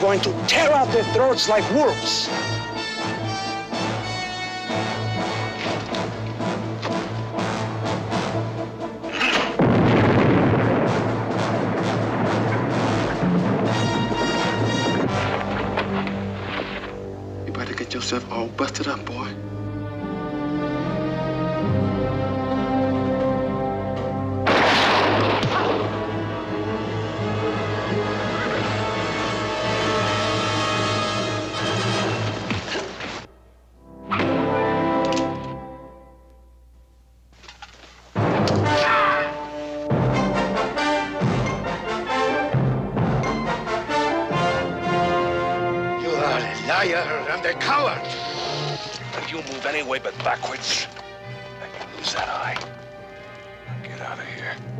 We're going to tear out their throats like wolves. You better get yourself all busted up, boy. Liar and a coward. If you move any way but backwards, I can lose that eye. Get out of here.